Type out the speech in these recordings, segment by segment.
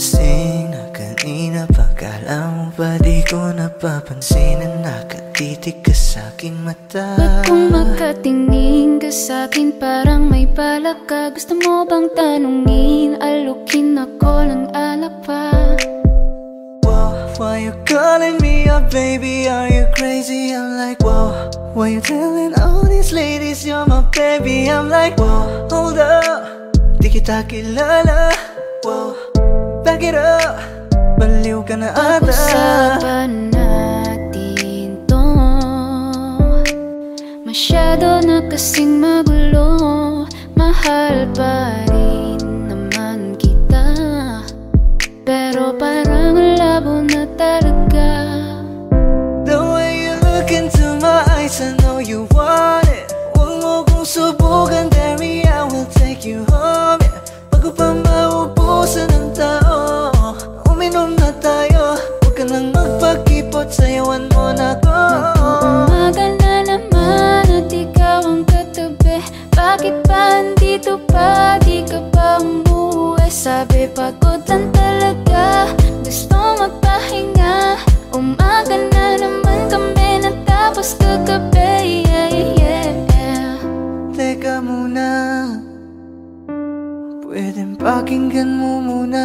napansin na kanina, pagkala mo ba di ko napapansin na nakatitig ka sa'king mata? Ba't kung makatingin ka sa'kin parang may balak ka? Gusto mo bang tanungin, alukin ako ng alak pa? Wow, why you calling me up baby, are you crazy? I'm like wow, why you telling all these ladies you're my baby? I'm like wow, hold up, di kita kilala. Wow, back it up, baliw ka na ata. Pag-usapan natin to, masyado na kasing magulo. Mahal pa rin naman kita, pero parang labo na talaga. The way you look into my eyes, I know you want it. Huwag mo kong subukan, baby, I will take you home. Bago pa maubusan ang tao, uminom na tayo. Huwag ka nang magpag-ipot, sayawan mo na ko. Nag-uumaga na naman at ikaw ang katabi. Bakit pa andito pa, di ka pa umuwi? Sabi pagod lang talaga, gusto magpahinga. Umaga na naman kami natapos kagabi, yeah, yeah, yeah. Teka muna, pwedeng pakinggan mo muna.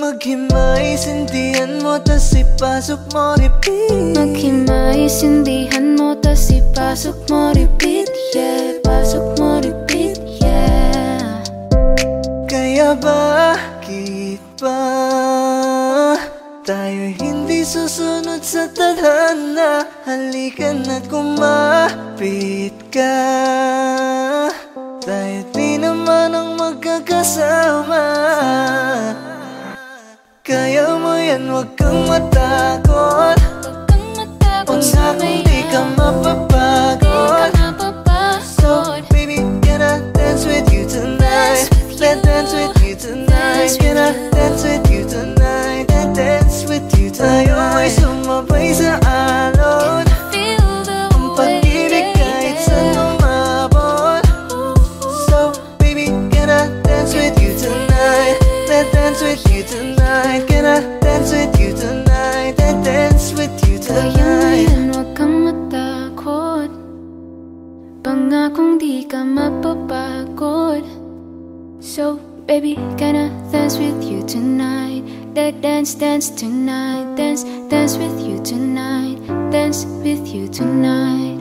Maghimais, hindihan mo, tas ipasok mo, repeat. Maghimais, hindihan mo, tas ipasok mo, repeat. Yeah, pasok mo, repeat, yeah. Kaya bakit ba tayo hindi susunod sa tadhana? Halika na't kumapit ka, tayo di naman ang magkakasama. Kaya mo yan, huwag kang matakot. Una kung di ka mapapagod, so baby, can I dance with you tonight? Can I dance with you tonight? Can I dance with you tonight? Can I dance with you tonight? Tayo ay sumabay sa alon. With you tonight, can I dance with you tonight? I dance with you tonight. Kaya mo yan, huwag kang matakot. Pangakong di ka mapapagod. So baby, can I dance with you tonight? That dance, dance tonight. Dance, dance with you tonight. Dance with you tonight.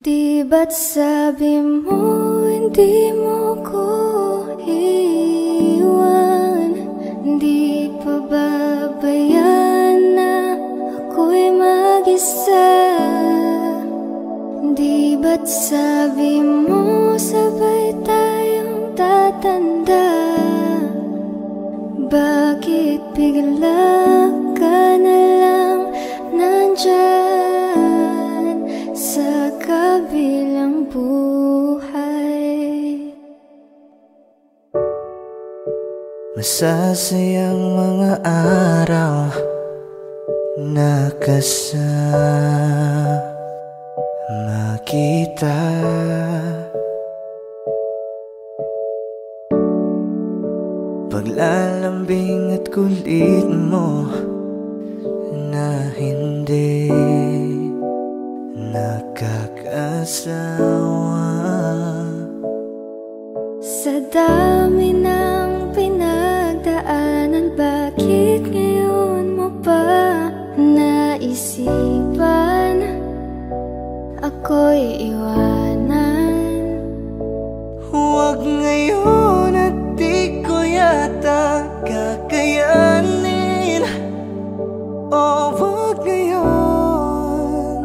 Di ba't sabi mo hindi mo ko iiwan? Di pa babayaan na ako'y mag-isa? Di ba't sabi mo sabay tayong tatanda? Bakit bigla ka na lang nandyan sa kabilang buhay? Masasayang mga araw na kasama kita. Paglalambing at kulit mo na hindi nakakasawa. Sa dami ng pinagdaanan, bakit ngayon mo pa naisipan ako'y iwanan? Huwag ngayon at di ko yata kakayanin. Oh, huwag ngayon,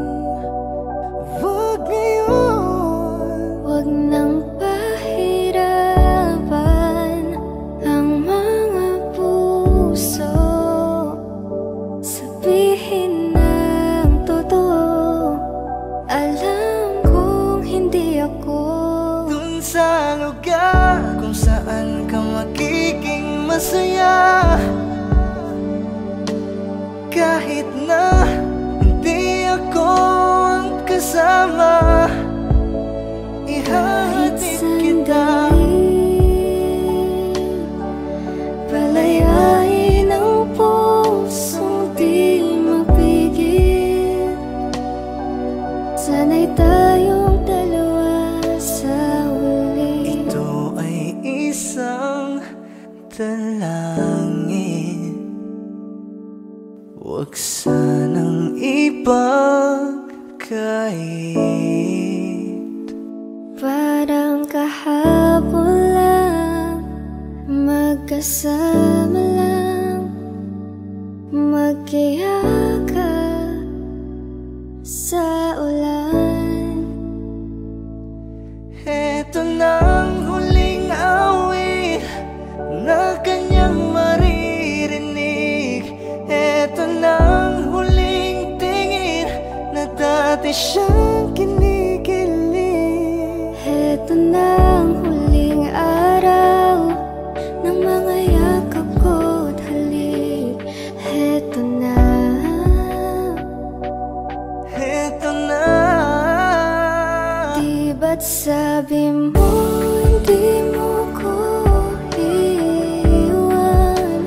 huwag ngayon. Huwag nang pahirapan ang ako dun sa lugar kung saan ka magiging masaya, kahit na hindi ako ang kasama. Ihahatid kita, palayain ang pusong di mapigil. Sana'y tayong dalawa sa uli. Ito ay isang dalangin, huwag sanang ipagkait. Parang kahapon lang, magkasama lang, magkiyaka sa ulan. Heto nang huling awit na kanyang maririnig. Heto nang huling tingin na dati siyang kinikilig. Heto nang huling araw ng mga yakap ko't halik. Heto na, heto na. Di ba't sabi mo hindi mo ko iiwan?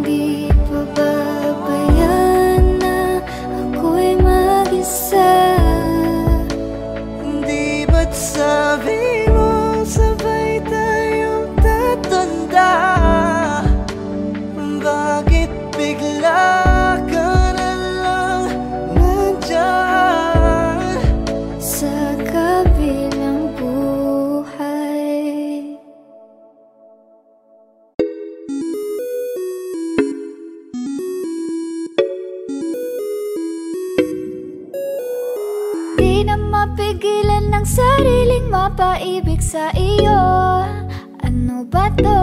Di pa babayan na ako'y mag-isa? Di ba't sabi mo sabay tayong tatanda? Bakit bigla ka na lang nandyan? Sa kabilang buhay, di na mapigilan ng sariling mapaibig sa iyo. Ano ba to?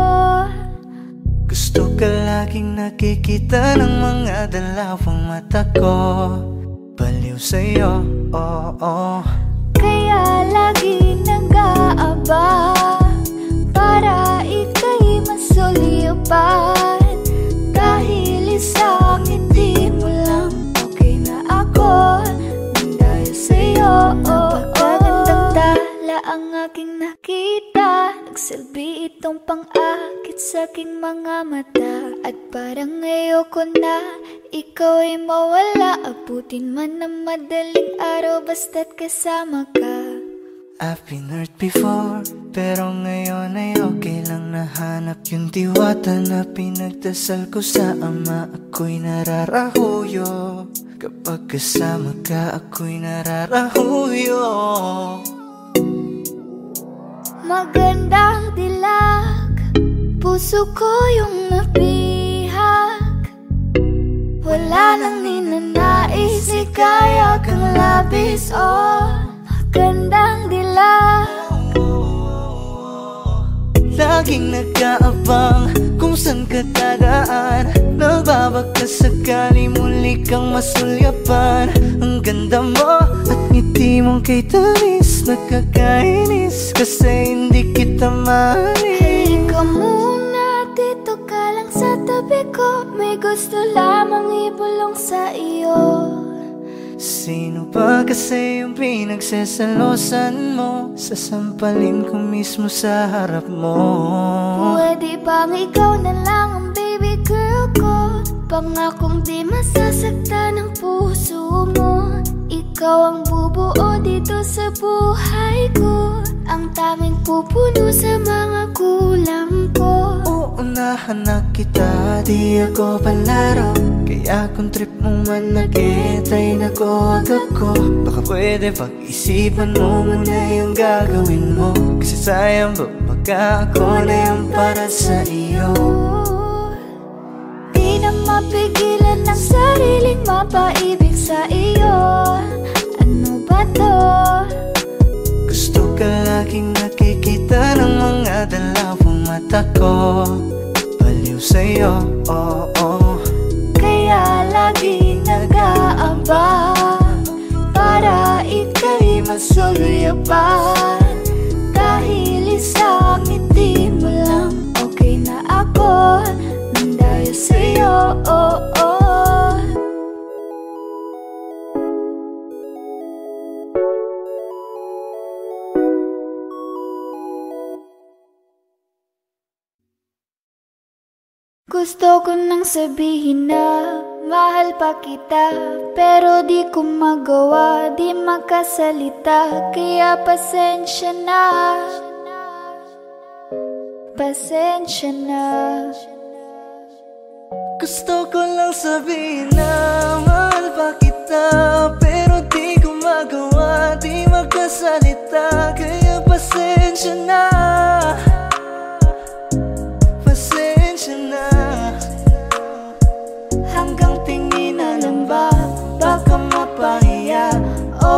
Gusto ka laging nakikita ng mga dalawang mata ko, baliw sa'yo, oo. Kaya lagi nag-aaba para ika'y masulipan. Dahil isang ngiti mo lang, okay na ako. Dahil sa'yo, napakagandang tala ang aking nakita. Nagsilbi itong pang-akit sa'king mga mata. At parang ayoko na ikaw ay mawala. Abutin man ang madaling araw basta't kasama ka. I've been hurt before, pero ngayon ay okay lang. Nahanap yung diwata na pinagdasal ko sa ama. Ako'y nararahuyo kapag kasama ka. Ako'y nararahuyo. Magandang dilag, puso ko yung napihak. Wala nang ninanais, ikaya kang labis. Oh, magandang dilag. Laging nag-aabang kung saan ka dadaan. Nababaka sakali muli kang masulyapan. Ang ganda mo at ngiti mong kay tamis. Nakakainis kasi hindi kita maalis. Halika muna, dito ka lang sa tabi ko. May gusto lamang ibulong sa iyo. Sino ba kasi yung pinagsasalosan mo? Sasampalin ko mismo sa harap mo. Pwede bang ikaw na lang ang baby girl ko? Pangakong di masasaktan ang puso mo. Ikaw ang bubuo dito sa buhay ko. Ang taming pupuno sa mga kulang ko. Uunahan na kita, di ako palaro. Kaya kung trip mong manakit ay nakuwag ako. Baka pwede pag-isipan mo muna yung gagawin mo. Kasi sayang ba baka ako na yung para sa iyo. Di na mapigilan ng sariling mapaibig sa iyo. Ano ba to? Gusto ka laging nakikita ng mga dalawang mata ko, baliw sa'yo, oo, oo. Kaya lagi nag-aaba para ika'y masuluyapan. Gusto ko nang sabihin na mahal pa kita, pero di ko magawa, di makasalita. Kaya pasensya na, pasensya na. Gusto ko lang sabihin na mahal pa kita, pero di ko magawa, di makasalita. Kaya pasensya na, pasensya na. Hanggang tingin na lang ba, baka mapahiya o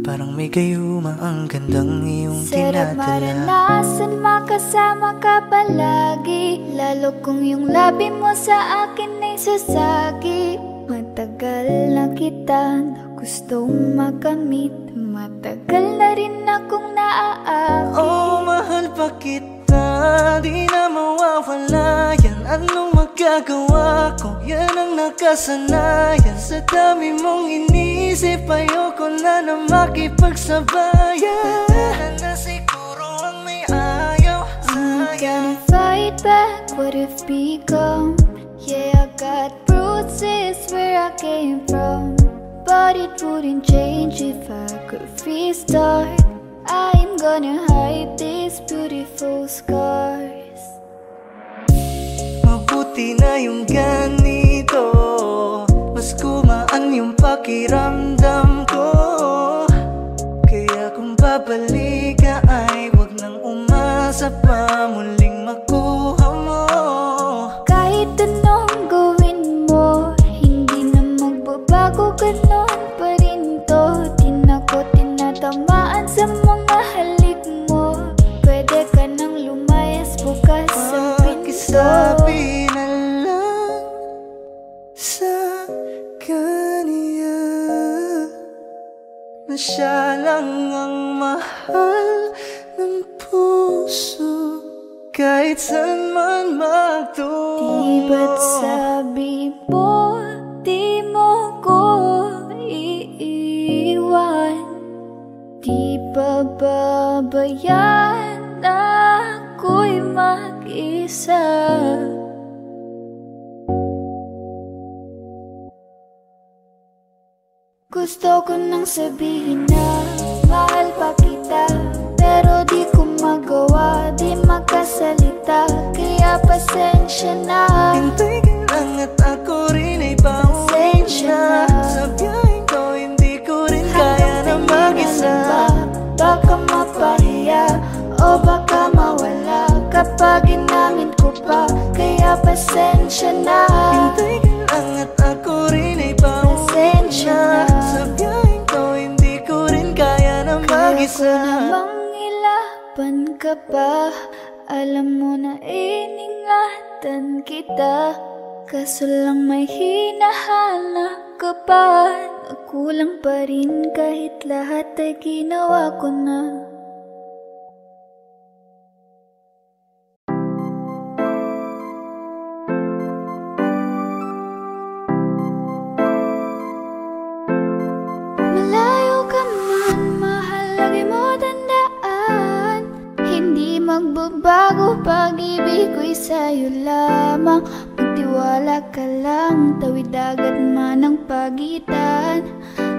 parang may gayuma ang gandang iyong tinatala. Sarap maranasan, makasama ka palagi, lalo kung yung labi mo sa akin ay sasagi. Matagal na kita na gustong makamit, matagal na rin akong naaakit. Oh, mahal pa kita, di na mawawala yan. Anong magagawa ko? Yan ang nakasanayan. Sa dami mong inisip, ayoko na na makipagsabayan. Tanda na siguro ang may ayaw sa'yo. I'm gonna fight back, what if become? Yeah, I got roots, it's where I came from, but it wouldn't change if I could restart. I'm gonna hide these beautiful scars. Mabuti na yung ganito, mas kumaan yung pakiramdam ko. Kaya kung babalik ka ay wag nang umasa pa muling makuha mo. Kahit anong gawin mo, hindi na magbabago, ganon pa rin to. Di na ko tinatamaan sa mga halik mo. Pwede ka nang lumayas bukas sa pinto. Siya lang ang mahal ng puso, kahit saan man magtungo. Di ba't sabi mo, di mo ko iiwan? Di ba babayaan ako'y mag-isa? Gusto ko nang sabihin na mahal pa kita, pero di ko magawa, di makasalita. Kaya pasensya na, hintay ka lang at ako rin ay pauwi na. Sa biyahin ko hindi ko rin kaya na mag-isa. Baka mapahiya o baka mawala kapag inamin ko pa. Kaya pasensya na, hintay ka lang at ako rin ay pauwi na. Kung namang ilapan ka pa, alam mo na iningatan kita. Kaso lang may hinahanap ka pa, nagkulang pa rin kahit lahat ay ginawa ko na. Magbabago pag-ibig ko'y sa'yo lamang. Magtiwala ka lang, tawid agad man ang pagitan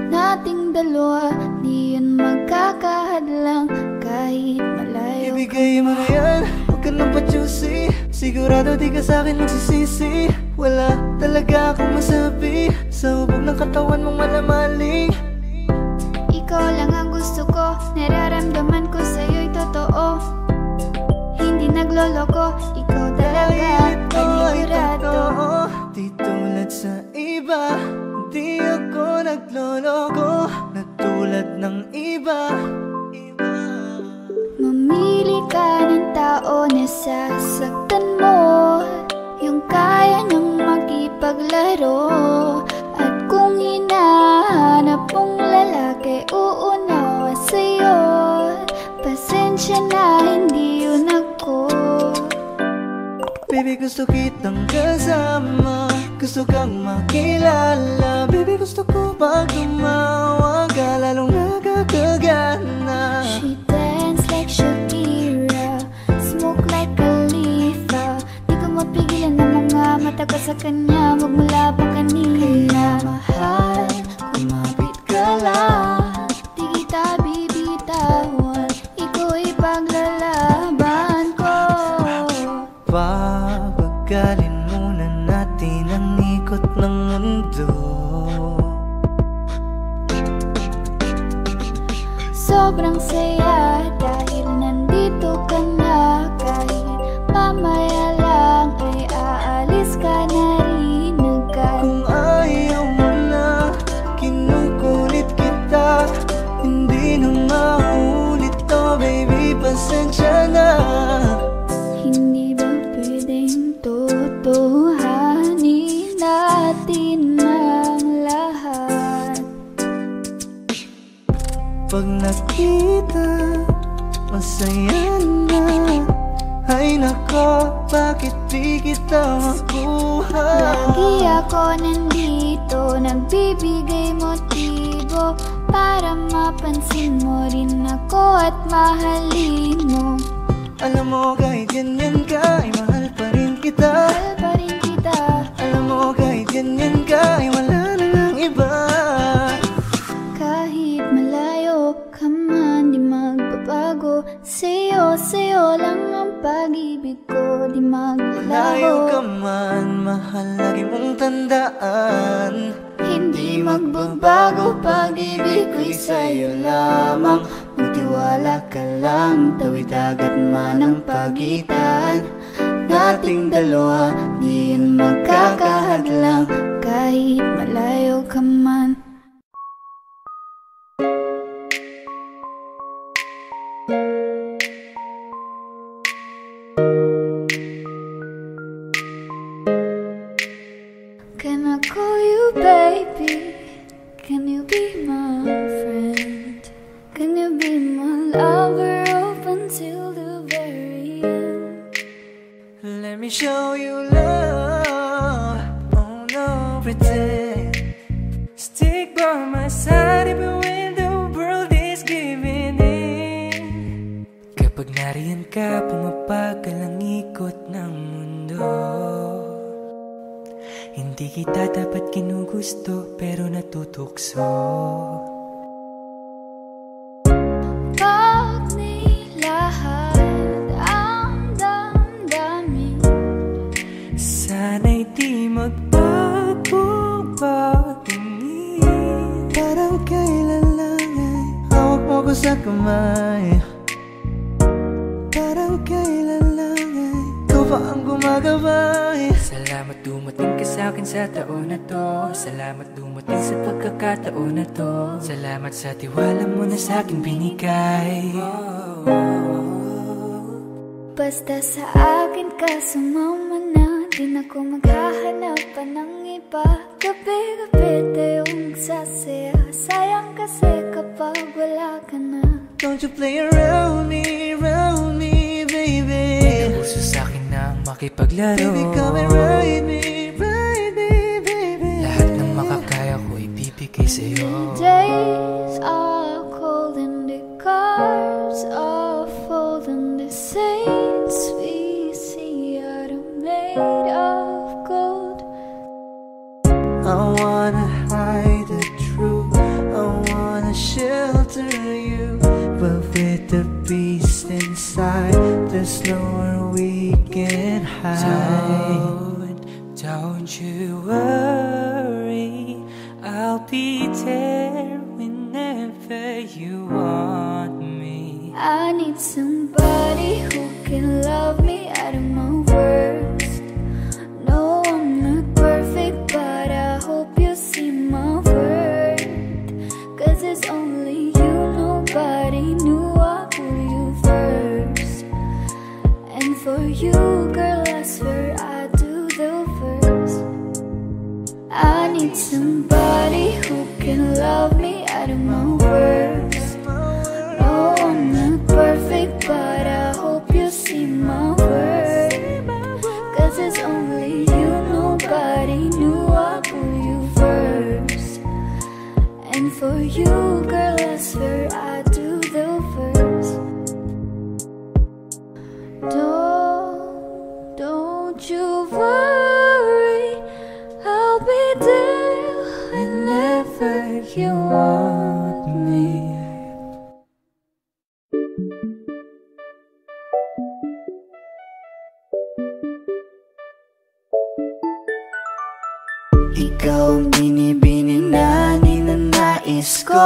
nating dalawa, di yun magkakahadlang kahit malayo. Ibigay mo na yan, huwag ka nang patyusi. Sigurado di ka sa'kin magsisisi. Wala talaga akong masabi sa hubog ng katawan mong malamaling. Ikaw lang ang gusto ko, nararamdaman ko sa'yo'y totoo. Hindi nagloloko, ikaw talaga at panigurado. Di tulad sa iba, di ako iba. Mamili ka ng tao na sasaktan mo, yung kaya niyang makipaglaro. At kung hinahanap mong lalaki, uunawa sa'yo. Pasensya na, hindi yun ako. Baby, gusto kitang kasama, gusto kang makilala. Baby, gusto ko pag tumawa ka, lalong nagkakagana. She dance like Shakira, smoke like Khalifa. Di ko mapigilan ng mga mata ko sa kanya, magmula pa kanina. Mahal, kumapit ka lang, di kita bibitawan, iko'y paglalaban ko. Pabagalin muna natin ang ikot ng mundo. Sobrang saya dahil nandito ka na. Kahit mamaya lang ay aalis ka na rin agad. Kung ayaw mo na, kinukulit kita. Hindi na maulit to, baby, pasensya na. Pag nakita, masaya na. Ay nako, bakit di kita makuha? Lagi ako nandito, nagbibigay motibo para mapansin mo rin ako at mahalin mo. Alam mo, kahit ganyan ka, ay mahal pa rin kita. Alam mo, kahit ganyan ka, ay wala na ng iba. Sa'yo, sa'yo lang ang pag-ibig ko, di maglalaho. Layo ka man, mahal, lagi mong tandaan. Hindi magbabago, pag-ibig ko'y sa'yo lamang. Magtiwala ka lang, tawid agad man ang pagitan nating dalawa, di yun magkakahadlang. Kahit malayo ka man. Sa tiwala mo na sa'kin binigay, basta sa akin ka sumama na. Di na ko maghahanap pa ng iba. Gabi-gabi tayong sasaya. Sayang kasi kapag wala ka na. Don't you play around me, baby. Di na gusto sa'kin na makipaglaro. Baby, come and ride me, baby. Lahat ng makakaya ko ibibigay sa'yo. Days are cold and the cars are fold and the saints we see are made of gold. I wanna hide the truth, I wanna shelter you, but with the beast inside, there's nowhere we can hide. Don't you worry, I'll be there whenever you want me. I need somebody who can love me out of my worst. No, I'm not perfect, but I hope you see my worth. Cause it's only you, nobody need somebody who can love me out of my words. No, I'm not perfect, but I hope you see my worth. Cause it's only you, nobody knew I put you first. And for you, girl, I swear I do the first. Don't you worry, you want me. Ikaw ang binibining na ninanais ko,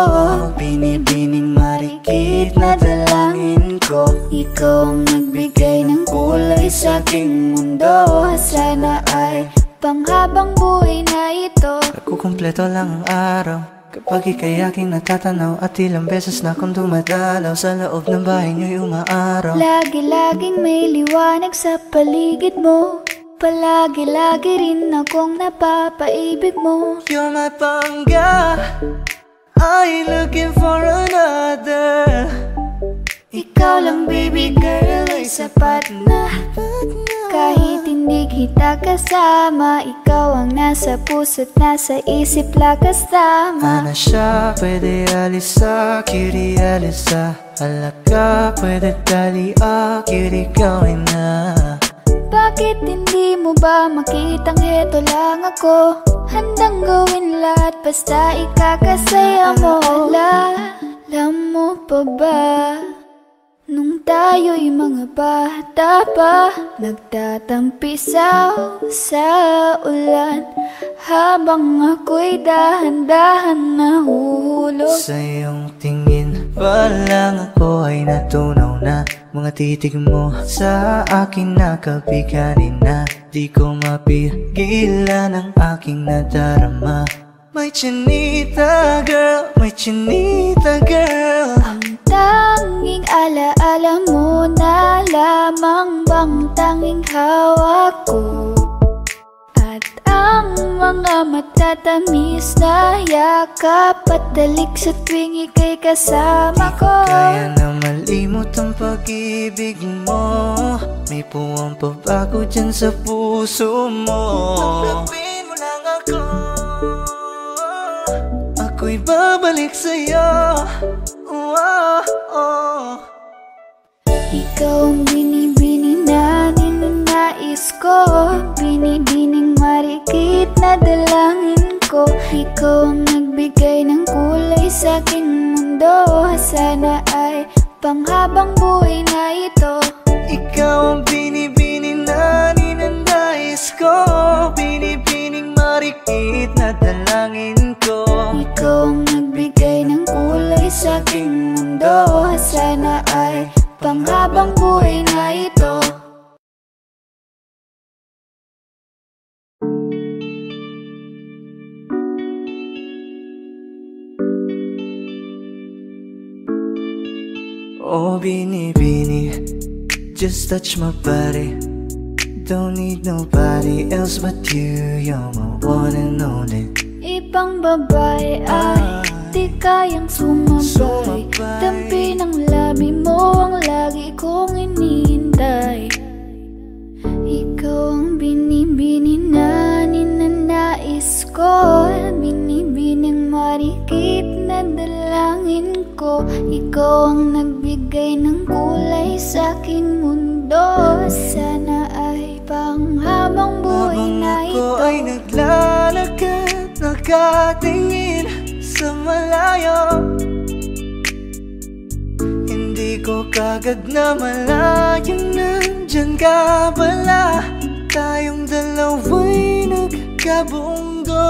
binibining marikit na dalangin ko. Ikaw ang nagbigay ng kulay sa aking mundo. Sana ay panghabang buhay na ito. Nakukumpleto lang ang araw kapag ika'y aking natatanaw. At ilang beses na akong dumadalaw sa loob ng bahay niyo'y umaaraw. Lagi-laging may liwanag sa paligid mo. Palagi-lagi rin akong napapaibig mo. You're my pangga, I ain't looking for another. Ikaw lang baby girl ay sapat na. Kahit hindi kita kasama, ikaw ang nasa puso't nasa isip lakas tama. Ana siya, pwede alisa, cutie alisa. Alaka, pwede talia, cutie gawin na. Bakit hindi mo ba makitang heto lang ako? Handang gawin lahat basta ikakasaya mo. Alam mo pa ba nung tayo'y mga bata pa, nagtatampisaw sa ulan habang ako'y dahan-dahan nahuhulog. Sa iyong tingin pa lang ako ay natunaw na. Mga titig mo sa akin nakabiganin na. Di ko mapigilan ang aking nadarama. My chinita girl, my chinita girl. Ang tanging alaala mo na lamang bang tanging hawak ko. At ang mga matatamis na yakap at dalik sa tuwing ika'y kasama ko. Di ko kaya na malimot ang pag-ibig mo. May puwang pabago dyan sa puso mo. Tanggapin mo lang ako, ako'y babalik sa'yo. Oh, oh. Ikaw ang binibining na ninanais ko, binibining marikit na dalangin ko. Ikaw ang nagbigay ng kulay sa aking mundo. Sana ay panghabang buhay na ito. Ikaw ang binibining na ninanais ko, binibining marikit na dalangin ko. Ikaw ang nagbigay ng kulay sa aking mundo. Sana ay panghabang buhay na ito. Oh, binibini, just touch my body. Don't need nobody else but you. You're my one and only. Ibang babae ay di kayang sumabay. Tampi ng labi mo ang lagi kong inihintay. Ikaw ang binibini na ninanais ko, binibining marikit na dalangin ko. Ikaw ang nagbigay ng kulay sa aking mundo. Sana ay panghabang buhay na ito. Habang ako ay naglalakad, nakatingin sa malayo. Hindi ko kagad na malayang nandyan ka pala. Tayong dalawa'y nagkabunggo.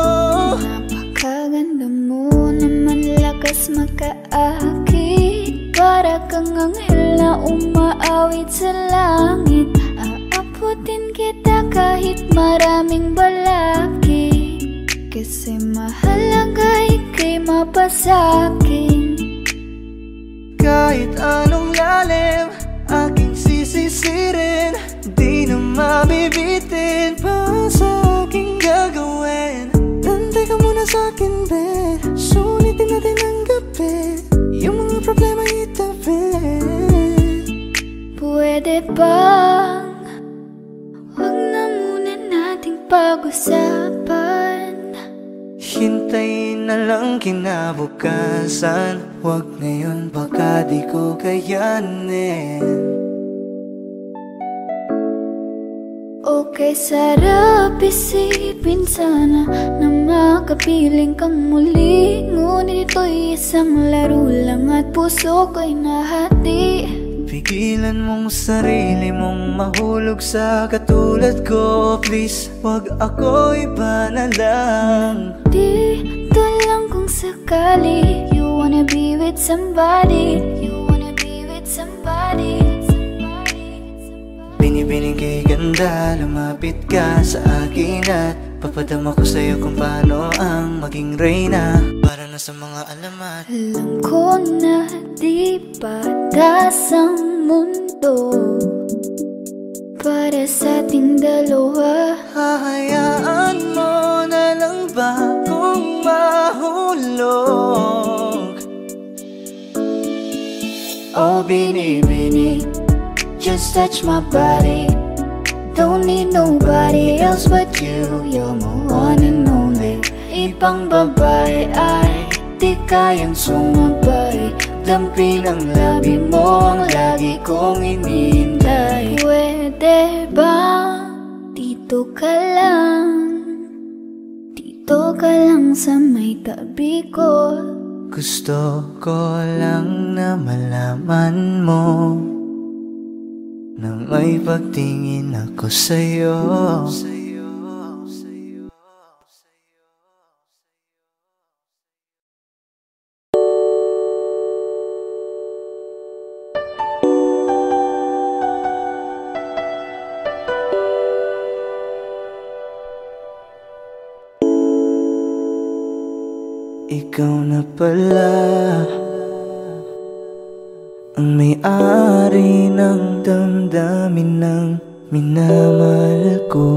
Napakaganda mo naman, lakas makaakit. Para kang anghel na umaawit sa langit. Aaputin kita kahit maraming balaki. Kasi mahalaga ika'y mapasakin. Kahit anong lalim aking sisisirin, di na mabibitin pa sa aking gagawin. Tanda ka mo bang huwag na muna nating pag-usapan? Hintayin na lang kinabukasan, huwag na yun baka di ko kayanin. Okay, sarap isipin sana na makapiling kang muli, ngunit ito'y isang laro lang at puso ko'y nahati. Pigilan mong sarili mong mahulog sa katulad ko. Please, wag ako iba na lang. Dito lang kung sakali you wanna be with somebody, you wanna be with somebody. Binibinigay ganda, lumapit ka sa akin at papadama ko sa'yo kung paano ang maging reyna. Para na sa mga alamat, alam ko na di patas ang mundo para sa ating dalawa. Hahayaan mo na lang ba kung mahulog? Oh, binibini, just touch my body, don't need nobody else but you. You're my one and only. Ibang babae ay di kayang sumabay. Dampi ng labi mo ang lagi kong inintay. Pwede ba dito ka lang? Dito ka lang sa may tabi ko. Gusto ko lang na malaman mo na may pagtingin ako sa'yo. Ikaw na pala ang may-ari ng damdamin ng minamahal ko.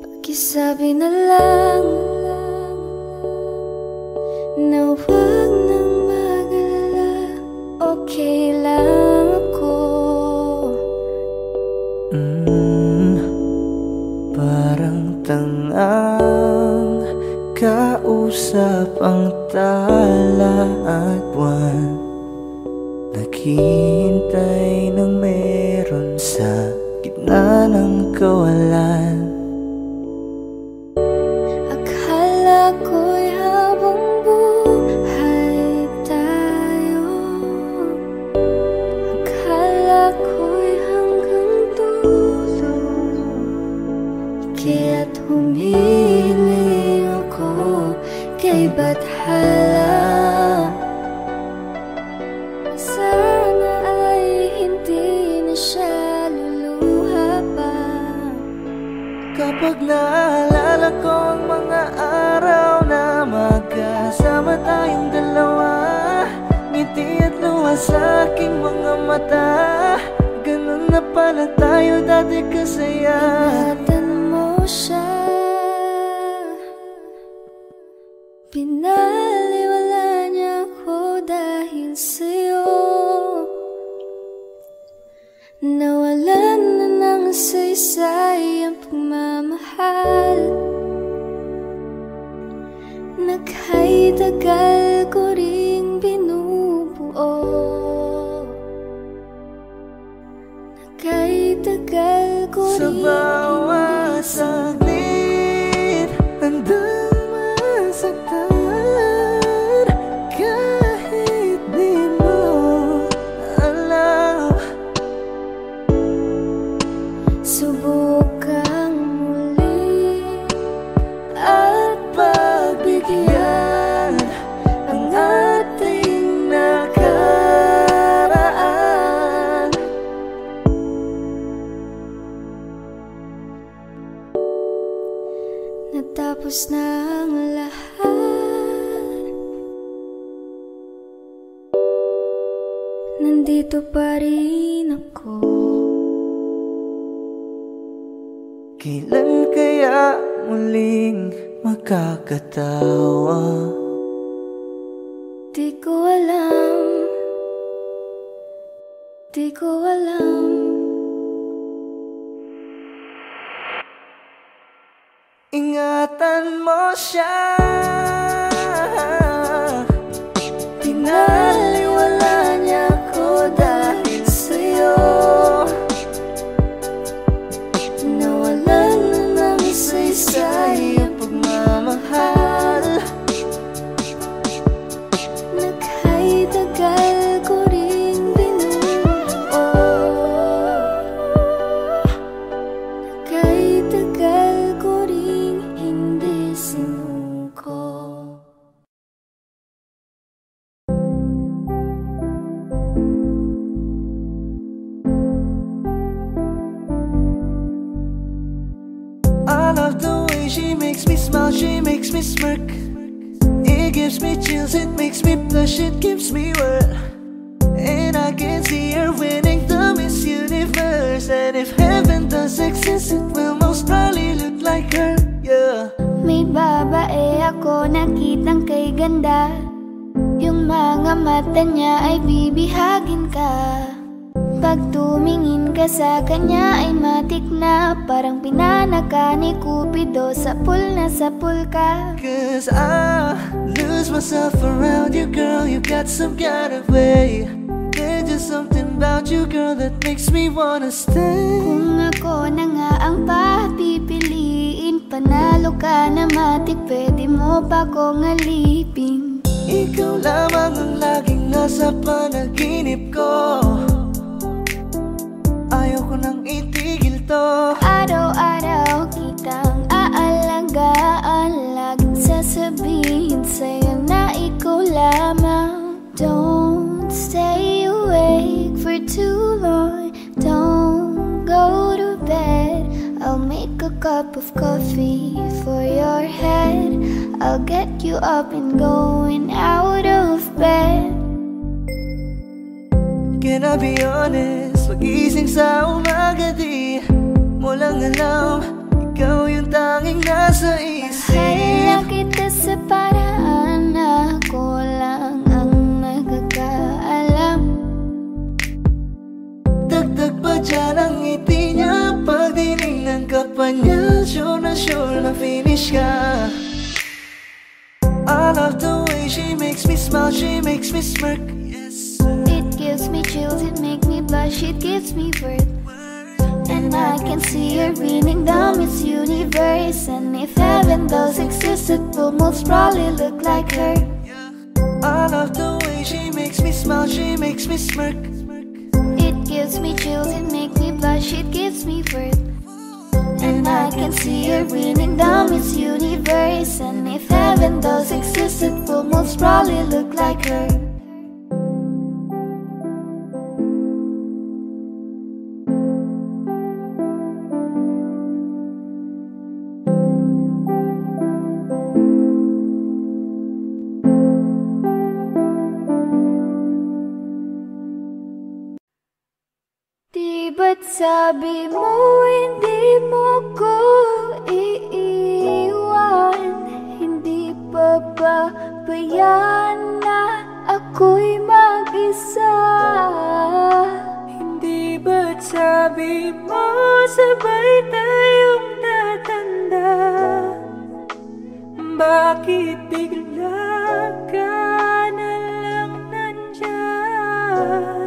Pakisabi na lang na huwag nang mag-alala, okay lang ako. Parang tangang kausap ang tala at buwan, naghihintay ng meron sa gitna ng kawalan. Akala ko'y habang buhay tayo, akala ko'y hanggang dulo, kaya't humiling ako kay Bathala. Kapag naalala ko ang mga araw na magkasama tayong dalawa, ngiti at luha sa aking mga mata. Ganun na pala tayo dati kasaya. Ingatan mo siya, pinaliwala niya ako dahil sa'yo. Nawalan na ng saysay ang pagmamahal. Naghay-tagal ko ring binubuo, naghay-tagal ko ring binubuo. Sa bawat saglit andang masaktan, kahit di mo alam. Subukang muli at pagbigyan ang ating nakaraan. Natapos na ang lahat, nandito pa rin ako. Kailan kaya muling makakatawa? Di ko alam. ko alam. Ingatan mo siya, pinaliwala niya ko dahil sa'yo. Nawalan na namin sa isa'y ang pagmamahal. Naghay-tagal ko rin binuo, naghay-tagal ko rin hindi sinuko. I love the way she makes me smile, she makes me smirk. It gives me chills, it makes me blush, it gives me whirl. And I can see her winning the Miss Universe. And if heaven does exist, it will most probably look like her, yeah. May babae ako nakitang kay ganda. Yung mga mata niya ay bibihagin ka. Pag tumingin ka sa kanya ay matik na. Parang pinanaka ni Cupido, sapul na sapul ka. Cause I lose myself around you, girl. You got some kind of way. There's just something about you, girl, that makes me wanna stay. Kung ako na nga ang papipiliin, panalo ka na matik, pwede mo pa kong alipin. Ikaw lamang ang laging nasa panaginip ko. Ayoko nang itigil to. Araw-araw kitang aalagaan, laging sasabihin sa'yo na ikaw lamang. Don't stay awake for too long, don't go to bed. I'll make a cup of coffee for your head. I'll get you up and going out of bed. Can I be honest? Pagising sa umaga di mo lang alam, ikaw yung tanging nasa isip. Mahayap kita sa paraan, ako lang ang nagkakaalam. Dagdag pa dyan ang ngiti niya, pag dinignan ka pa niya, sure na finish ka. I love the way she makes me smile, she makes me smirk. It gives me chills, it makes me blush, it gives me birth. And I can see her winning the Miss Universe. And if heaven does exist, it will most probably look like her. I love the way she makes me smile, she makes me smirk. It gives me chills, it makes me blush, it gives me birth. And I can see her winning the Miss Universe. And if heaven does exist, it will most probably look like her. Ba't sabi mo hindi mo ko iiwan? Hindi pa ba bayaan na ako'y mag-isa? Hindi ba't sabi mo sabay tayong tatanda? Bakit bigla ka na lang nandyan?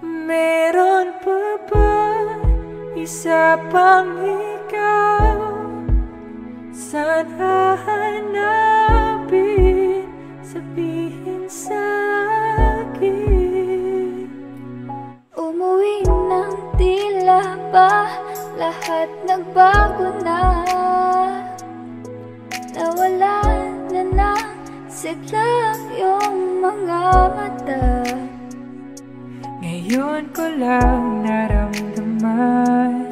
Meron pa ba isa pang ikaw? Sana hanapin, sabihin sa akin. Umuwi ng tila ba lahat nagbago na? Nawala na ng siglang iyong mga mata. Ngayon ko lang naramdaman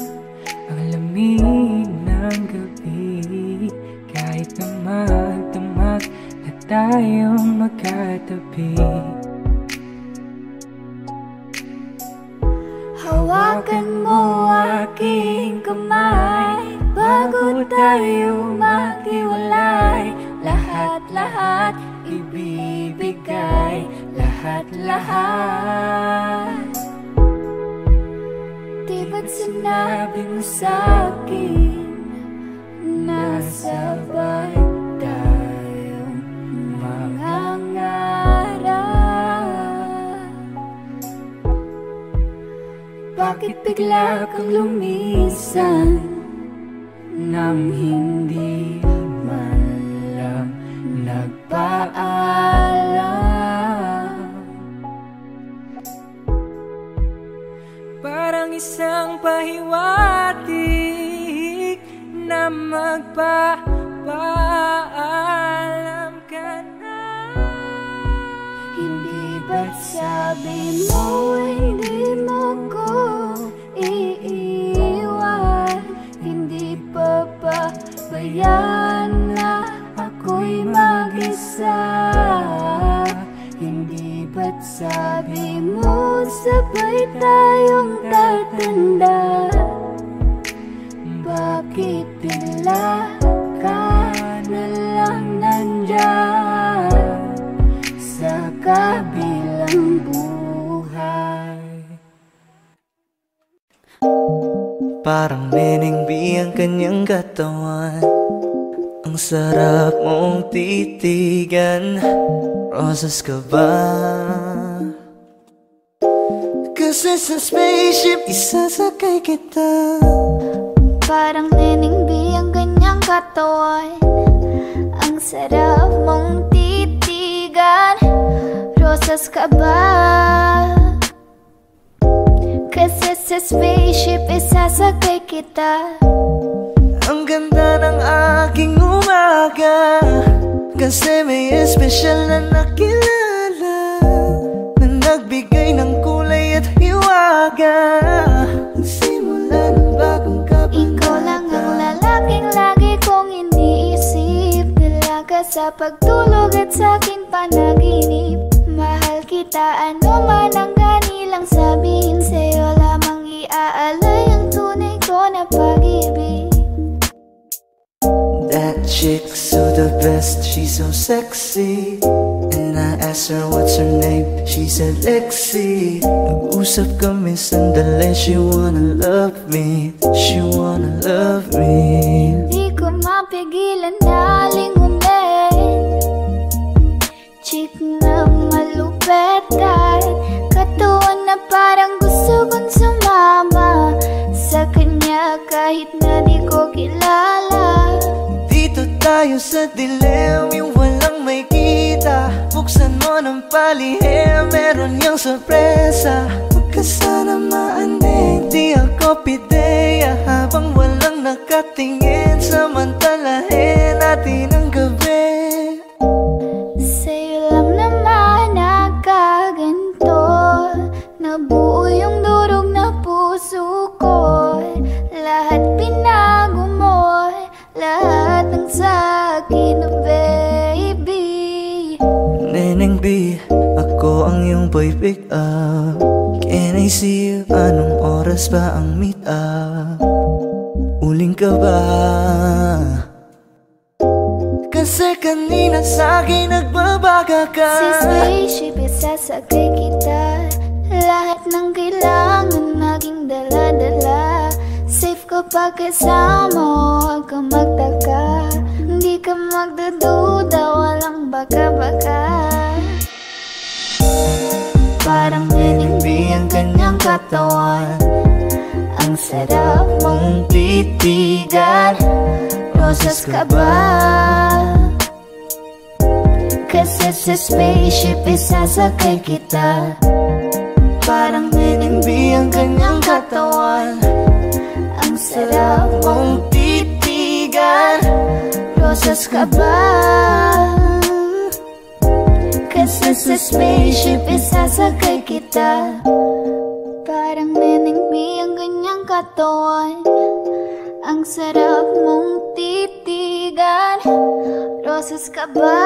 ang lamig ng gabi. Kahit tamag-tamag na tayong magkatabi, hawakan mo aking kamay bago tayo maghiwalay. Lahat-lahat ibibigay, lahat-lahat. Di ba't sinabi mo sa'kin na sabay tayong mangangarap? Bakit bigla kang lumisan nang hindi man lang nagpaalam? Parang isang pahiwatig na magpapaalam ka na. Hindi ba't sabi mo hindi mo ko iiwan? Hindi pa papabayaan na ako'y mag-isa. Hindi ba't sabi mo sabay tayong tatanda? Bakit bigla ka na lang nandyan sa kabilang buhay? Parang menengbi ang kanyang katawan, ang sarap mong titigan. Roses ka ba? Kasi sa spaceship isasakay kita. Parang nenengbi ang ganyang katawan, ang sarap mong titigan. Roses ka ba? Kasi sa spaceship isasakay kita. Ang ganda ng aking umaga, kasi may espesyal na nakilala, na nagbigay ng kulay at hiwaga. Simula ng bagong kapanata, ikaw lang ang lalaking lagi kong iniisip, dalaga sa pagtulog at sa'king panaginip. Mahal kita, ano man ang ganilang sabihin, sa'yo lamang iaalay ang tunay ko na pag-ibig. That chick's so the best, she's so sexy. And I asked her what's her name, she said Lexi. Nag-usap kami sandali, she wanna love me, she wanna love me. Di ko mapigilan na lingumin, chick na malupet kahit katawan na parang gusto kong sumama sa kanya kahit na di ko kilala. Dito tayo sa dilim, yung walang may kita. Buksan mo ng palihim, meron yung sorpresa. Huwag ka sana maaning, di ako pideya. Habang walang nakatingin, samantalahin natin ang gabi. Sa'yo lang naman nakaganto, nabuo yung durog na puso ko. Lahat pinago mo, lahat ng sa'kin, baby. ako'y pick up. Can I see you? Anong oras pa ang meet up? Uling ka ba? Kasi kanina sa'kin nagbabaga ka. Sa spaceship isasagay kita. Lahat ng kailangan naging dala-dala. Safe kapag kasama o huwag ka magtaka. Hindi ka magdududa, walang baka-baka. Parang iningbi ang kanyang katawan. Ang sarap mong titigan. Rosas ka ba? Kasi sa spaceship isasakay kita. Parang iningbi ang kanyang katawan. Ang sarap mong titigan. Rosas ka ba? Kasi sa spaceship isasakay kita. Parang nenengbi ang ganyang katawan. Ang sarap mong titigan. Rosas ka ba?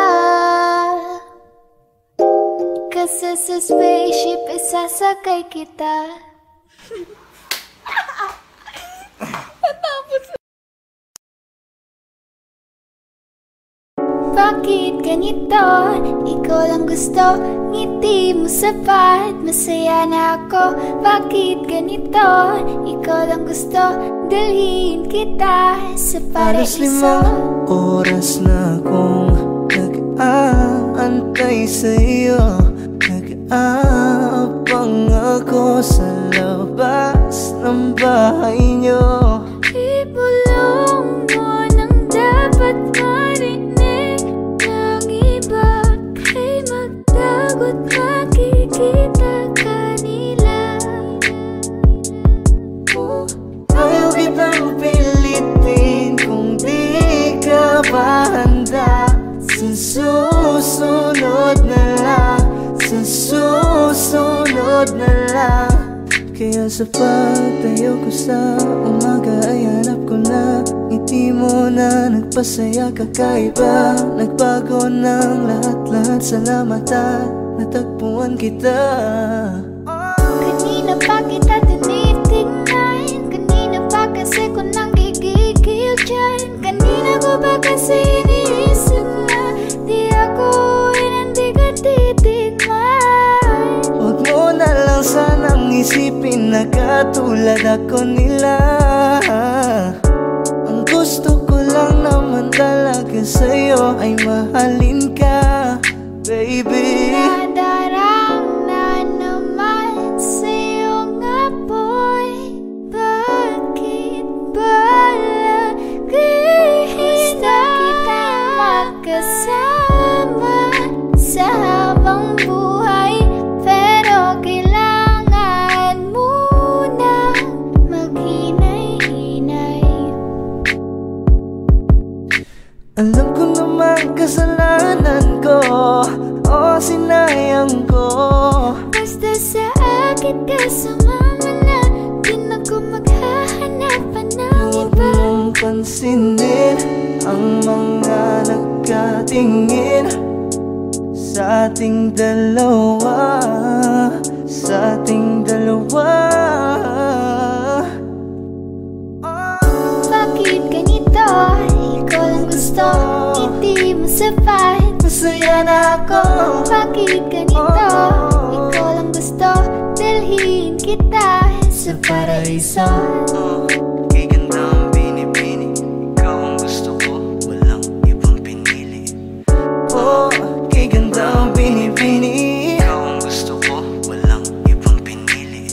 Kasi sa spaceship isasakay kita. Patapos. Bakit ganito? Ikaw lang gusto. Ngiti mo sapat. Masaya na ako. Bakit ganito? Ikaw lang gusto. Dalhin kita sa paraiso. Alas 5 oras na akong nag-aantay sa'yo. Nag-aabang ako sa labas ng bahay niyo. Ibulong mo nang dapat marinig. Makikita kanila. Ayaw kitang pilitin kung di ka pa handa. Sa susunod na lang, sa susunod na lang. Kaya sa pagtayo ko sa umaga ay hanap ko na. Ngiti mo na nagpasaya kakaiba. Nagbago ng lahat-lahat. Salamat at natagpuan kita. Kanina pa kita tinitignan. Kanina pa kasi ko nang gigigil dyan. Kanina ko ba kasi iniisip na di ako hindi ka titignan. Huwag mo na lang sanang isipin na katulad ako nila. Ang gusto ko lang naman talaga sa'yo ay mahalin ka, baby. Nadarang na naman sa iyong apoy. Bakit ba lagihin na kita magkasama sa habang buhay? Pero kailangan muna maghinay-hinay. Alam ko naman kasalanan ko. O sinayang ko. Basta sa akin ka sumama na. Di na ko maghahanapan ng iba. Huwag mong pansinin ang mga nagkatingin sa ating dalawa. Sa ating dalawa. Bakit ganito? Ikaw lang gusto. Hindi mo sapat. Masaya na ako. Bakit ganito? Ikaw lang gusto. Dalhin kita sa paraiso. Kay ganda ang binibini. Ikaw ang gusto ko. Walang ibang pinili. Kay ganda ang binibini. Ikaw ang gusto ko. Walang ibang pinili.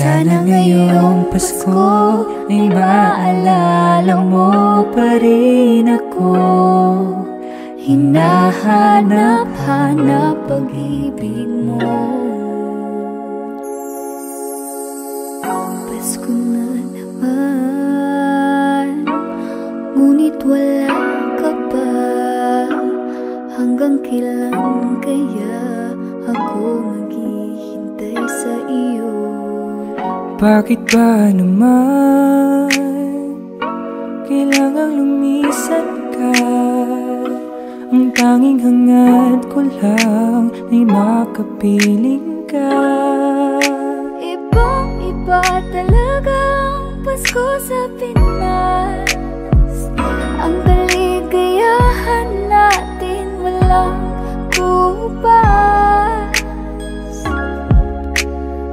Sana ngayong Pasko ay maalala mo pa rin ako. Hinahanap-hanap pag-ibig mo. Ngunit wala ka pa. Hanggang kailan kaya ako maghihintay sa iyo? Bakit ba naman kailangang lumisan ka? Ang tanging hangad ko lang ay makapiling ka. Iba-iba talaga ang Pasko sa Pinas. Ang kaligayahan natin walang kupas.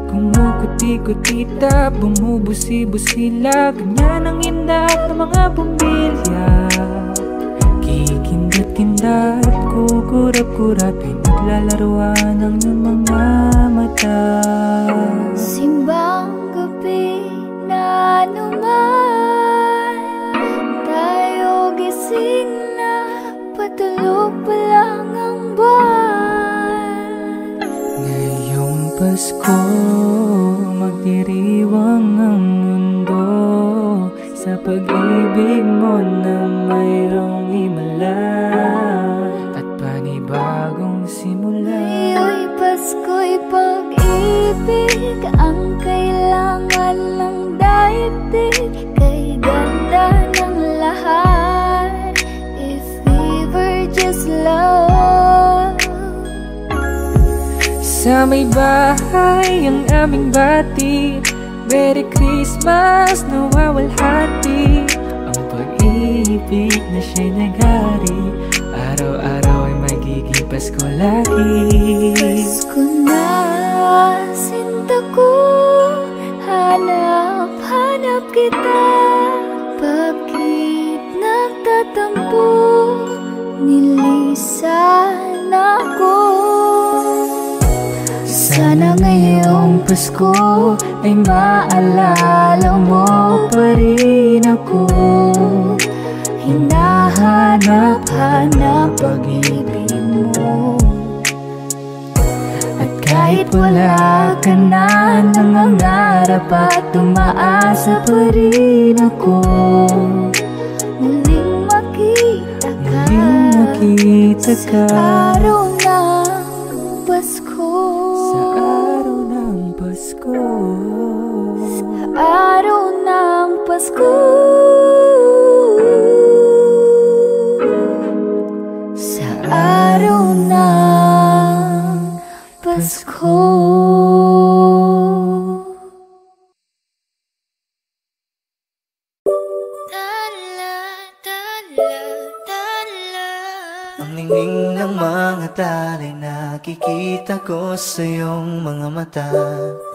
Kumukuti-kutita, bumubusi-busila, ganyan ang inda at ng mga bumilya. Kikindat-kindat, kukurap-kurap, pinaglalaruan ang iyong mga mata. Simbang gabi na naman, tayo gising na, patulog pa lang ang buwan. Ngayong Pasko, magdiriwang ang mundo sa pag-ibig mo na mayroong himala at panibagong simula. Ngayoy Pasko'y pag-ibig ang kailangan ng daigdig, kay ganda ng lahat. If we were just love. Sa may bahay ang aming bati, Merry Christmas, nawawalhati. Ang pag-ibig na siya'y nagari, araw-araw ay magiging Pasko lagi. Pasko na, sinta ko, hanap-hanap kita. Bakit nagtatampo, nilisan ako? Sana ngayong Pasko ay maalala mo pa rin ako. Hinahanap-hanap pag-ibig mo, at kahit wala ka na, nangangarap at umaasa pa rin ako. Muling makita ka, sa araw ng Pasko. Araw ng Pasko, sa araw ng Pasko. Tala'y nakikita ko sa iyong mga mata.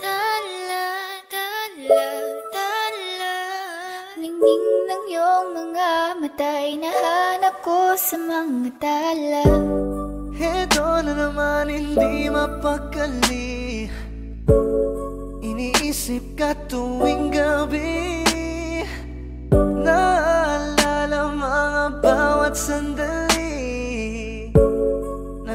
Tala, tala, tala. Ningning ng iyong mga mata'y nahanap ko sa mga tala. Ito na naman hindi mapakali, iniisip ka tuwing gabi. Naalala mga bawat sandali,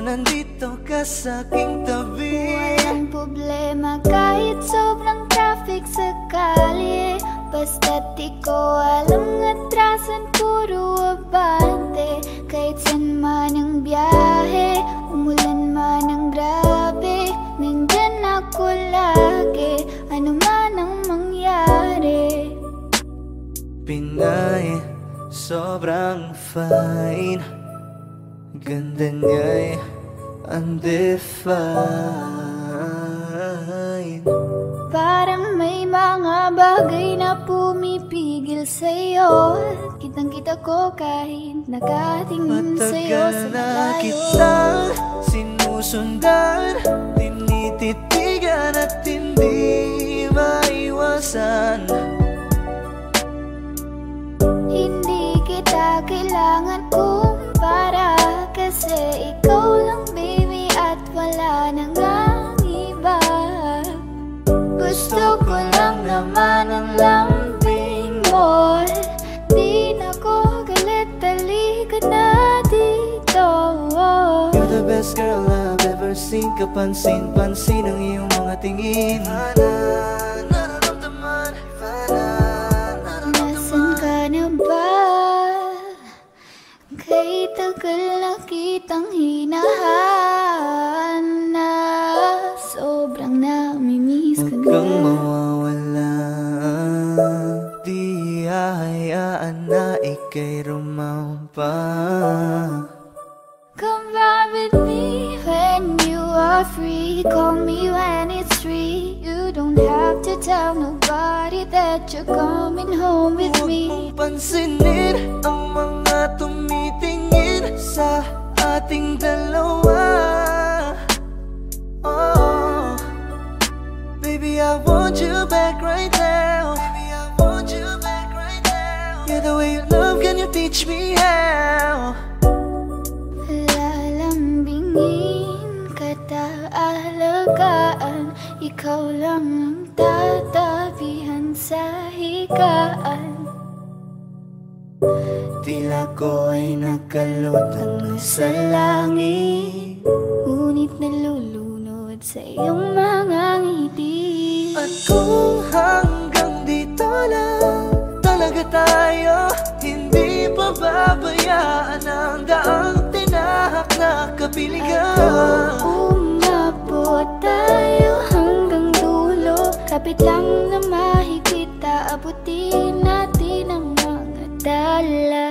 nandito ka sa aking tabi. Walang problema kahit sobrang traffic sa kalye, basta't di ko alam atrasan, puro abante. Kahit saan man ang biyahe, umulan man ang grabe, nandyan ako lagi, ano man ang mangyari. Pinay, sobrang fine, ganda niya'y undefined. Parang may mga bagay na pumipigil sa'yo, kitang-kita ko kahit nakatingin sa'yo sa malayo. Matagal na kitang sinusundan, tinititigan at hindi maiwasan. Hindi kita kailangan kumpara, kasi ikaw lang wala nang ang iba. Gusto ko lang naman ang lambing mo, di na ko galit, talika na dito. You're the best girl I've ever seen, kapansin-pansin ang iyong mga tingin. Fana, nararamdaman, fana, nararamdaman. Nasaan ka na ba? Ika'y tagal na kitang hinahanap, sobrang namimiss ka na. Huwag kang mawawala, di hahayaan na ika'y rumampa. Come ride with me when you are free, call me when it's free. You don't have to tell nobody that you're coming home with me. Huwag mong pansinin ang mga tumitingin sa ating dalawa. Oh, baby, I want you back right now. Baby, I want you back right now. You're the way you love, can you teach me how? Lalambingin kita, alagaan, ikaw lang ang tatabihan sa higaan. Tila ko ay nakalutan sa langit, ngunit nalulunod sa iyong mga ngiti. At kung hanggang dito lang talaga tayo, hindi pababayaan ang daang tinahak na kapiligan. At kung umabot tayo hanggang dulo, kapit lang na mahigit, abutin natin ang mga dala.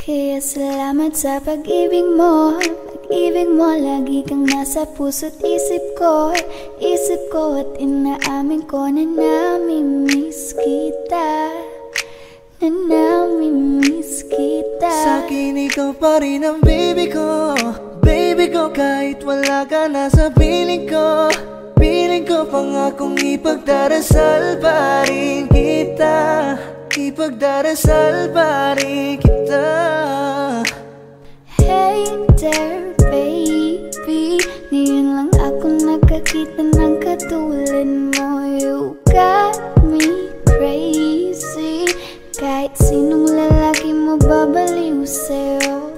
Kaya salamat sa pag-ibig mo. Pag-ibig mo, lagi kang nasa puso't isip ko. Isip ko at inaamin ko na namimiss kita. Na namimiss kita. Sa akin, ikaw pa rin ang baby ko. Baby ko, kahit wala ka na sa piling ko. Piling ko pangakong ipagdarasal pa rin kita, ipagdarasal pa rin kita. Hey there baby, ngayon lang ako nakakita ng katulad mo. You got me crazy, kahit sinong lalaki mo babaliw sa'yo.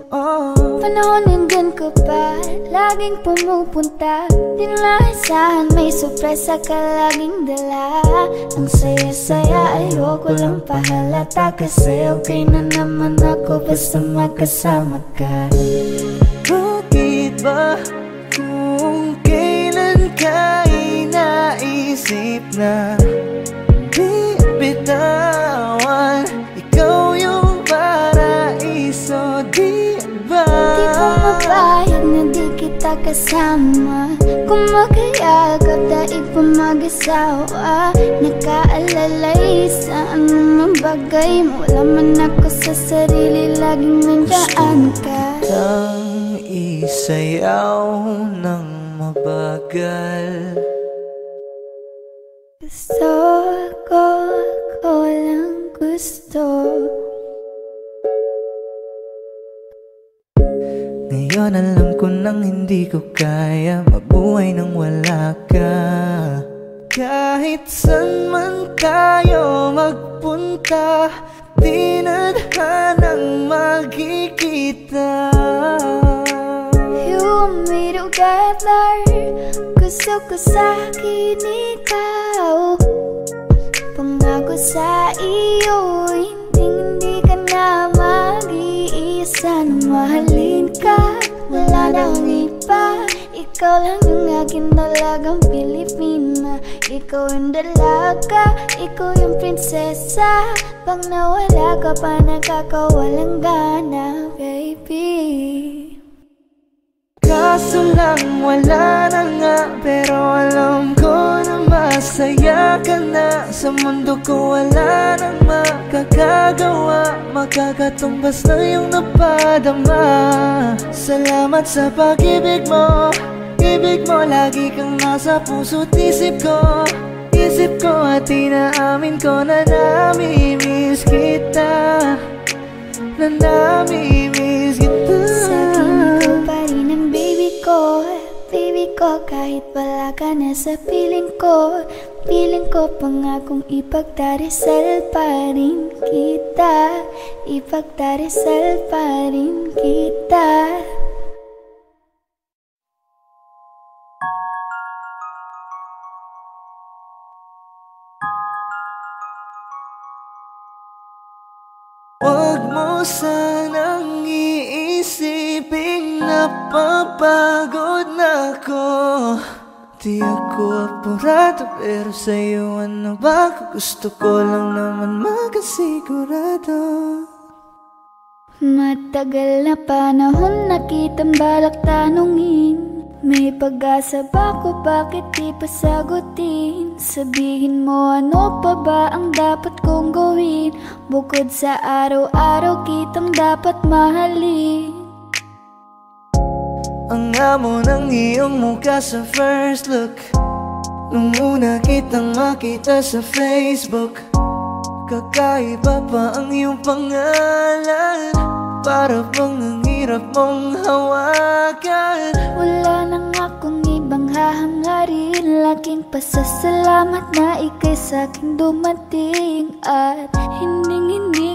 Panahonin ko pa, laging pumupunta, di nalasahan may sorpresa ka laging dala. Ang saya-saya, ayoko lang pahalata, kasi okay na naman ako basta magkasama ka. Bakit ba kung kailan ka inaisip na bibitawan, ikaw yung paraiso, di ba? Di ba mabayag na di kita kasama? Kumakayagap dahil pa mag-asawa. Nakaalalay sa anumang bagay, wala man ako sa sarili, laging nandaan ka. Nang isayaw ng mabagal, gusto ko, ako lang gusto. Ngayon alam ko nang hindi ko kaya mabuhay nang wala ka. Kahit san man tayo magpunta, tinadhanang magkikita. You and me together, gusto ko sa'kin ikaw. Pangako sa iyo, hindi ka na mag-iisa. Nang mahalin ka, wala nang iba. Ikaw lang yung akin talagang Pilipina. Ikaw yung dalaga, ikaw yung prinsesa. Pag nawala ka pa, nakakawalang gana, baby. Kaso lang wala na nga, pero alam ko na masaya ka na. Sa mundo ko wala nang makakagawa, makakatumbas na yung napadama. Salamat sa pag-ibig mo, ibig mo lagi kang nasa puso't isip ko. Isip ko at inaamin ko na namimiss kita, na namimiss kita. Baby ko, kahit wala ka na sa piling ko. Piling ko pangakong ipagdarasal pa rin kita, ipagdarasal pa rin kita. Huwag mo sanang iisipin napapagod na ako. Di ako apurado, pero sa'yo ano ba? Gusto ko lang naman makasigurado. Matagal na panahon nakitang balak tanungin, may pag-asa ba ko bakit di pasagutin? Sabihin mo ano pa ba ang dapat kong gawin, bukod sa araw-araw kitang dapat mahalin. Ang amo ng iyong mukha sa first look, nung una kitang makita sa Facebook. Kakaiba pa ang iyong pangalan, para bang ang hirap mong hawakan. Wala nang akong ibang hahangarin, laking pasasalamat na ikay sa'king dumating. At hindi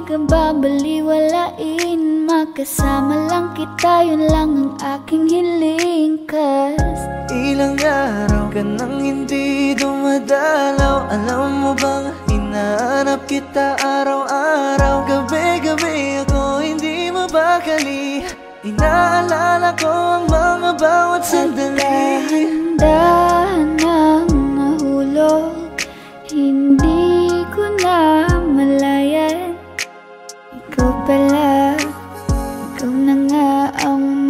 ka babaliwalain, makasama lang kita, yun lang ang aking hiling. Cause ilang araw ka nang hindi dumadalaw, alam mo bang hinahanap kita araw-araw. Gabi-gabi ako hindi mabakali, inaalala ko ang mga bawat sandali. At kahanda nang mahulog, hindi ko na malayan. Ikaw pala, ikaw na nga ang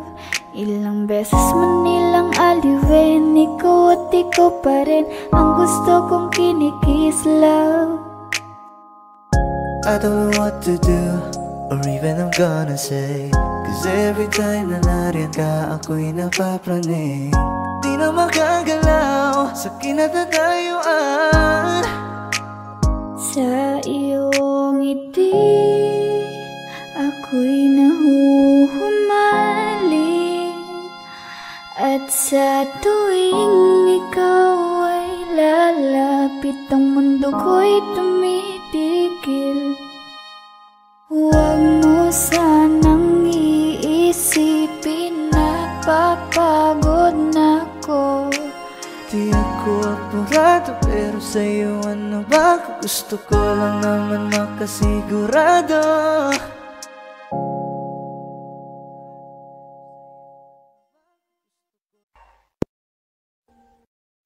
Ilang beses man nilang aliwin, ikaw at ikaw pa rin ang gusto kong kinikis, love. I don't know what to do or even I'm gonna say, cause every time na nariyan ka, ako'y napapraning. Di na makagalaw sa kinatatayuan. Sa iyong ngiti, ako'y nahuhumaling. At sa tuwing ikaw ay lalapit, ang mundo ko'y tumitigil. Huwag mo sanang iisipin na papagod na ko. Di ako apurado, pero sa'yo ano ba? Gusto ko lang naman makasigurado.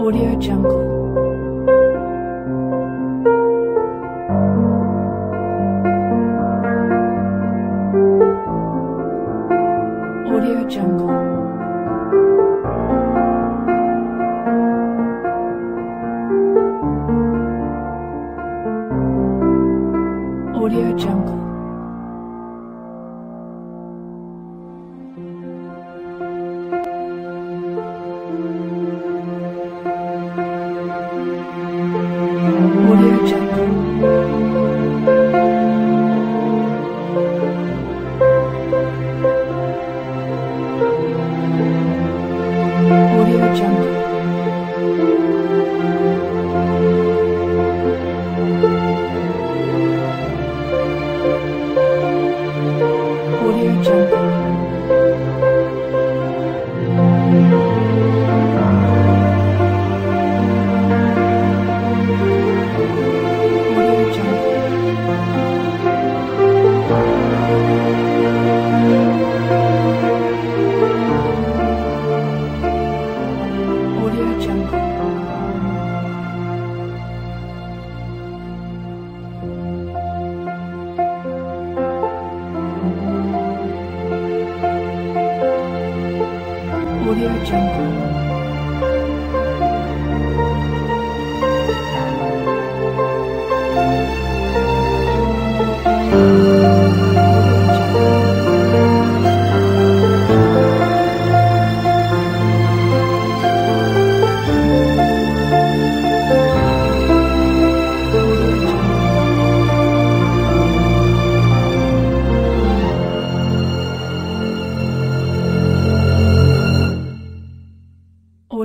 Audio Jungle. Audio Jungle. Audio Jungle. Audio Jungle. Audio Jungle. Audio Jungle.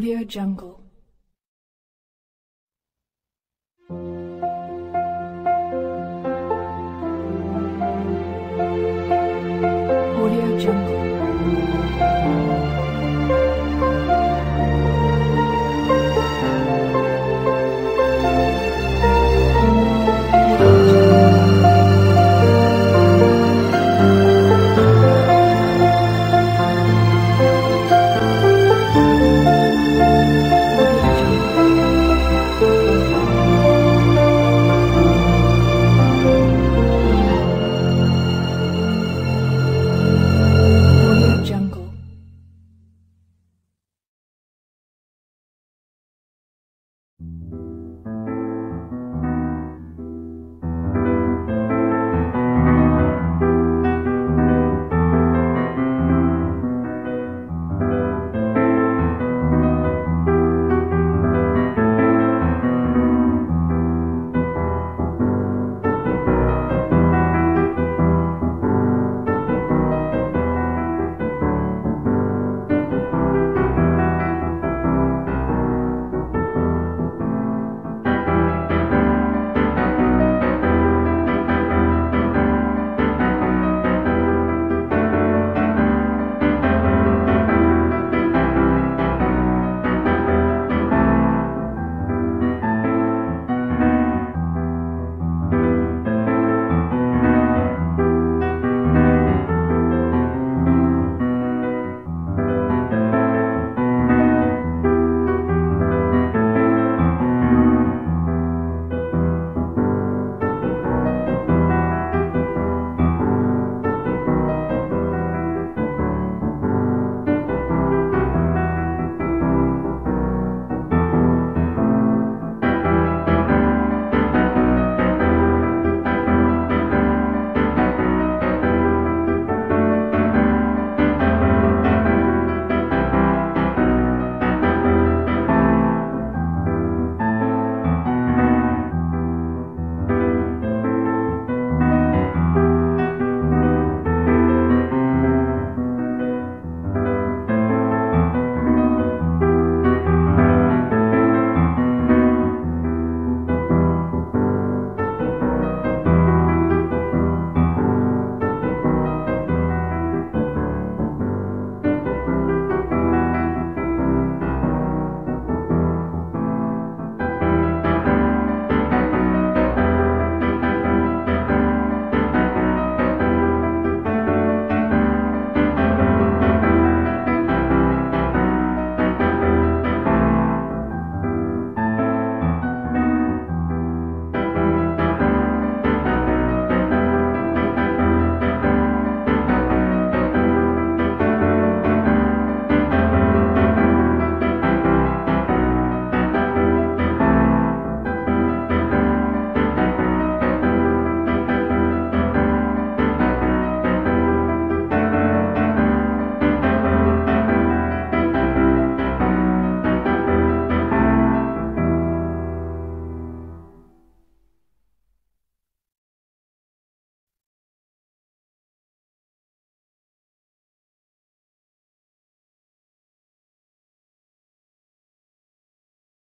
Audio Jungle.